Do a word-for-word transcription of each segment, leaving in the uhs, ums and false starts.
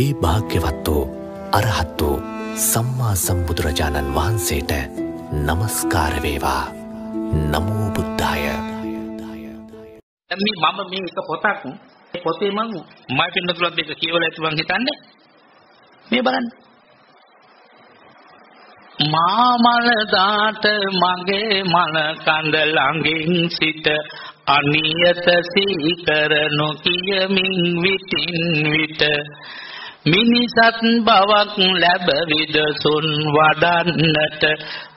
ඒ භාග්‍යවත් වූ අරහත් වූ සම්මා සම්බුදුරජාණන් වහන්සේට නමස්කාර වේවා. නමෝ බුද්ධාය. මේ මම මේ එක පොතක් පොතේ මම මයි පින්නතුලත් එක කියවලා ඇතුවන් හිතන්නේ මේ බලන්න. මාමල දාට මගේ මන කඳ ළඟින් සිට අනියත සීකරනු කියමින් විටින් විට මිනිසත් බවක් ලැබ විදසුන් වඩන්නට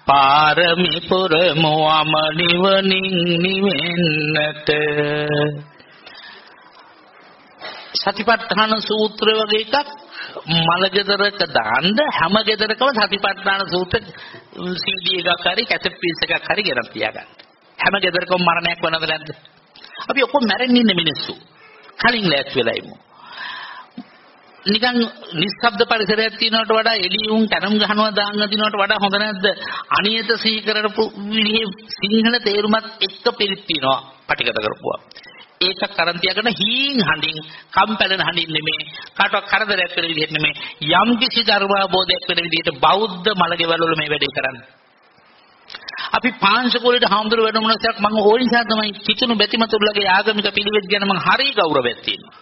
පාරමි පුරමුවම නිවනින් නිවෙන්නට. සතිපට්ඨාන සූත්‍ර වගේ එකක් මල ගෙදරක දාන්න හැම ගෙදරකම සතිපට්ඨාන සූත්‍ර සීඩී එකක් හරි කැසට් පීස් එකක් හරි ගෙනත් තියාගන්න. හැම ගෙදරකම මරණයක් වෙනවද නැද්ද? අපි ඔක්කොම මැරෙන්න ඉන්න මිනිස්සු. කලින් ලෑස්ති වෙලා ඉමු. නිකන් නිශ්ශබ්ද පරිසරයක් තියෙනවට වඩා එළියුම් තරම් ගහනවා දාන්න දිනවට වඩා හොඳ නැද්ද? අනියත සිහි කරපු විදිහේ සිංහල තේරුමත් එක්ක පිළිත් තිනවා පටිගත කරපුවා. ඒක කරන් තියාගෙන හීන් හඳින් කම්පැලෙන හඳින් නෙමෙයි කාටවත් කරදරයක් වෙන විදිහට නෙමෙයි යම් කිසි ධර්මාභෝධයක් වෙන විදිහට බෞද්ධ මළගෙවල් වල මේ වැඩේ කරන්නේ. අපි පාංශකෝලේට හාමුදුරුවෝ වැඩම මොනසක් මම ඕනිසා තමයි කිතුණු බැතිමතුරුලගේ ආගමික පිළිවෙත් ගැන මම හරි ගෞරවයක් තියෙනවා.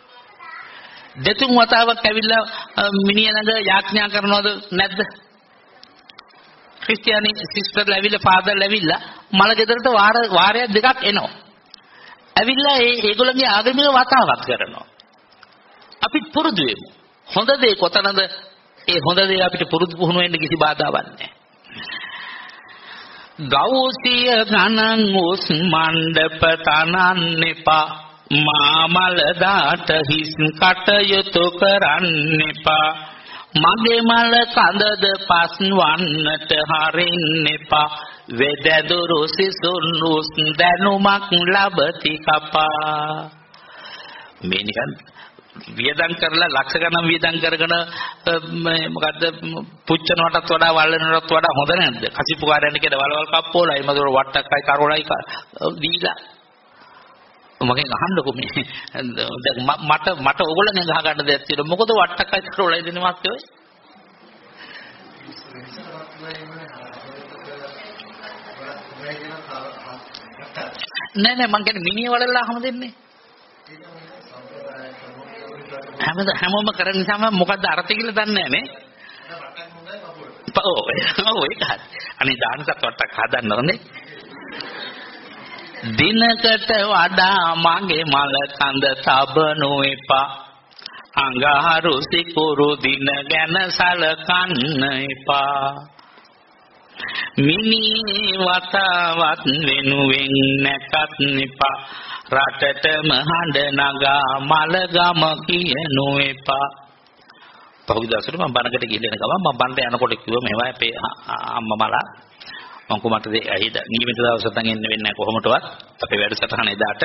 දෙතුන් වතාවක් ඇවිල්ලා මිනිහ ළඟ යාඥා කරනවද නැද්ද? ක්‍රිස්තියානි සිස්ටර්ලා ඇවිල්ලා ෆාදර්ලා ඇවිල්ලා මළගෙදරට වාර වාරයක් දෙකක් එනවා. ඇවිල්ලා ඒ ඒගොල්ලන්ගේ ආගමික වතාවක් කරනවා. අපි පුරුදු වෙමු. හොඳ දේ කොතනද? ඒ හොඳ දේ අපිට පුරුදු පුහුණු වෙන්න කිසි බාධාවක් නැහැ. ගෞසිය ගණන් උස් මණ්ඩප තනන්න එපා. මාමල දාට හිස් කටයුතු කරන්න එපා. මගේ මල කඳද පස් වන්නට හරින්න එපා. වෙදදුරු සිසුනුස් දැනුමක් ලබති කපා. මේ නිකන් වියදම් කරලා ලක්ෂ ගණන් වියදම් කරගෙන මේ මොකද්ද පුච්චනවටත් වඩා වල්ලනවටත් වඩා හොඳ නැද්ද? කසිපුකාරයන් කියන වලවල් කප්පෝලයි මදුර වට්ටක්කයි කරෝලයි දීලා මගෙන් අහන්නකො මේ දැන් මට මට ඕගොල්ලෝ ගහ ගන්න දෙයක් තියෙනවා. මොකද වට්ටක්කයි කරෝලයි දෙන මාත්‍යෝ නෑ නෑ මං කියන්නේ මිනිහ වලල්ලා හැම දෙන්නේ හැමද හැමෝම කරන නිසාම මොකද්ද අර්ථය කියලා දන්නේ නෑනේ. ඔව් ඔව් ඒක හරි. අනේ දානසත් වට්ටක් හදන්න ඕනේ. දිනකට වඩා මගේ මල කඳ තබනු එපා. අඟහරු සිකුරු දින ගැන සලකන්න එපා. මිනී වතාවත් වෙනුවෙන් නැකත් එපා. රටටම හඬ නගා මලගම කියනු එපා. පහුගියදාසට මම බණකට ගිහින් එන ගමන් මම බණට යනකොට කිව්ව මේවා අපේ අම්මා මලා මං කොහොමද ඇහිද නියමිත දවසට නම් එන්න වෙන්නේ නැහැ කොහොමදවත් අපේ වැඩසටහන එදාට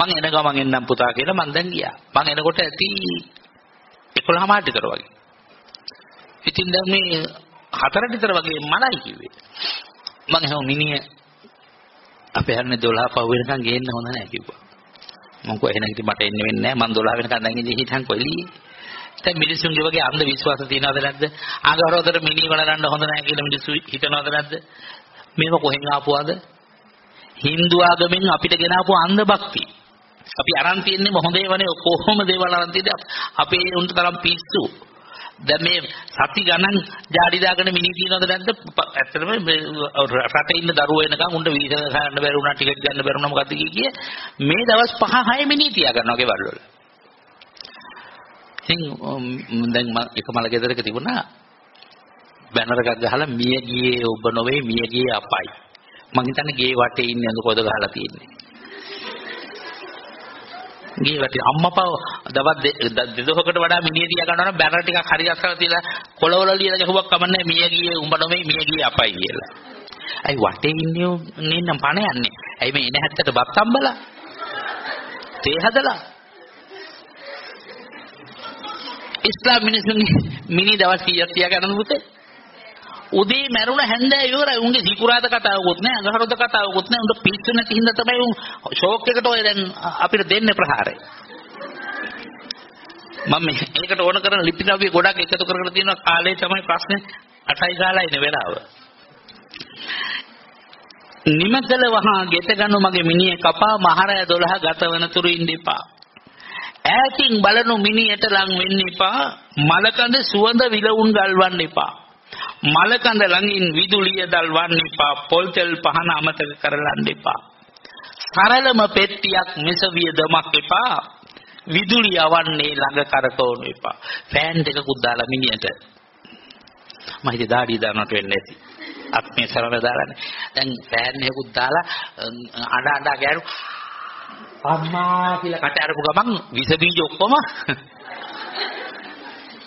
මං එන ගමන් එන්නම් පුතා කියලා මං දැන් ගියා. මං එනකොට ඇති එකොළහමාට විතර වගේ. ඉතින් දැන් මේ හතරට විතර වගේ මලයි කිව්වේ. මං හැම මිනිහ අපේ හැරෙන්නේ දොළහ පහ වෙනකන් ගේන්න හොඳ නැහැ කිව්වා. මං කොහේ නැගිට මට එන්න වෙන්නේ නැහැ. මං දොළහ වෙනකන් දැන් ඉඳි හිටන් කොයිලි. දැන් මිනිස්සුන්ගේ වගේ අන්ධ විශ්වාස තියනවද නැද්ද? ආගහරවතර මිනිහ වලන්න හොඳ නැහැ කියලා මිනිස්සු හිතනවද නැද්ද? මේක කොහෙන් ආපුවාද? Hindu ආගමෙන් අපිට ගෙන ආපු අන්ධ භක්තිය. අපි අරන් තියන්නේ හොඳ ඒවානේ කොහොම දේවල් අරන් තියද අපේ උන්ට තරම් පිස්සු. දැන් මේ සති ගණන් ජාඩි දාගෙන මිනිහ තියනවද නැද්ද? ඇත්තටම රටේ ඉන්න දරුවෝ එනකන් උන්ට වීසා ගන්න බැරි වුණා, ටිකට් ගන්න බැරි වුණා මොකද්ද කිය මේ දවස් පහ හය මිනිහ තියා ගන්නවා ගෙවල් වල. ඉතින් දැන් මම එක මල ගෙදරක තිබුණා බැනර් එකක් ගහලා මිය ගියේ ඔබ නොවේ මිය ගියේ අපයි. මං හිතන්නේ ගේ වටේ ඉන්නේ අඳ කොද ගහලා තියෙන්නේ. ගේ වටේ අම්මපා දවස් දෙදොහකට වඩා මිනිහ තියා ගන්නවා නම් බැනර් ටිකක් හරි අස්සලා තියලා කොළවල ලියලා ගහුවක් කමන්නේ මිය ගියේ උඹ නොවේ මිය ගියේ අපයි කියලා. අයි වටේ ඉන්නේ නේනම් පණ යන්නේ. ඇයි මේ එන හැත්තට බත් අම්බලා තේ හදලා ඉස්ලාම් මිනිසුන්ගේ මිනි දවස් කීයක් තියාගන්නද පුතේ? උදේ මැරුණ හැන්දෑ ඉවරයි. උන්ගේ සිකුරාද කතාවකුත් නෑ, අඟහරුද කතාවකුත් නෑ. උන්ට පිස්සු නැති හින්දා තමයි උන් ෂෝක් එකට ඔය දැන් අපිට දෙන්නේ ප්‍රහාරය. මම මේකට ඕන කරන ලිපි ද්‍රව්‍ය ගොඩක් එකතු කරගෙන තියෙනවා. කාලේ තමයි ප්‍රශ්නේ අටයි ගාලා ඉන්නේ වෙලාව. නිමතල වහා ගෙත ගනු මගේ මිනිහ කපා මහරය දොළහ ගත වෙන තුරු ඉන්න එපා. ඈතින් බලනු මිනිහට ලං වෙන්න එපා. මලකඳ සුවඳ විලවුන් ගල්වන්න එපා. මලකඳ ළඟින් විදුලිය දල්වන්න එපා. පොල් තෙල් පහන අමතක කරලන්න එපා. සරලම පෙට්ටියක් මිස වියදමක් එපා. විදුලිය යවන්නේ ළඟ කරකවන්න එපා. ෆෑන් දෙකකුත් දාලා මිනිහට මම හිතේ දාඩිය දානට වෙන්නේ නැති. අත්මේ සරල දාලානේ. දැන් ෆෑන් එකකුත් දාලා අඬ අඬ ගෑරු අම්මා කියලා කට අරපු ගමන් විස බීජ ඔක්කොම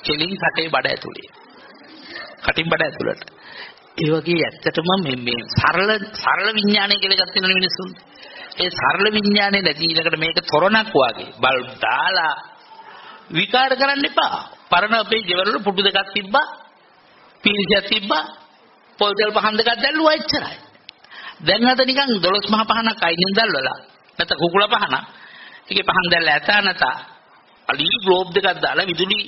කෙලින් කටේ බඩ ඇතුලේ. කටින් බඩ ඇතුලට. ඒ වගේ ඇත්තටම මේ මේ සරල සරල විඥානය කියලා ගත් වෙන මිනිස්සුන්. ඒ සරල විඥානේ නැති ඊළඟට මේක තොරණක් වාගේ බල්බ් දාලා විකාර කරන්න එපා. පරණ අපේ ජීවවල පුටු දෙකක් තිබ්බා. පීරිසියක් තිබ්බා. පොල් තෙල් පහන් දෙකක් දැල්ලුවා එච්චරයි. දැන් අත නිකන් දොළොස් මහ පහනක් අයින් දැල්වලා. නැත්නම් කුකුල පහන. ඒකේ පහන් දැල්ලා ඇත නැත. අලි ග්ලෝබ් දෙකක් දාලා විදුලි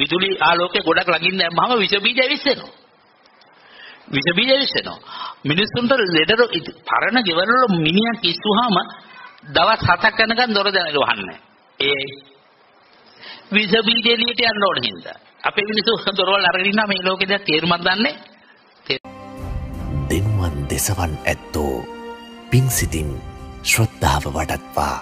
විදුලි ආලෝකය ගොඩක් ළඟින් දැම්මම විස බීජ ඇවිස්සෙනවා. විස බීජ ඇවිස්සෙනවා. මිනිස්සුන්ට ලෙඩ පරණ ගෙවල් වල මිනිහක් ඉස්සුවාම දවස් හතක් යනකම් දොර දැනගෙන වහන්නේ. ඒ විස බීජ එළියට යන්න ඕන හින්දා. අපේ මිනිස්සු දොරවල් අරගෙන ඉන්නා මේ ලෝකේ දැන් තේරුමක් දන්නේ. දෙන්වන් දෙසවන් ඇත්තෝ පිං සිතින් ශ්‍රද්ධාව වඩත්වා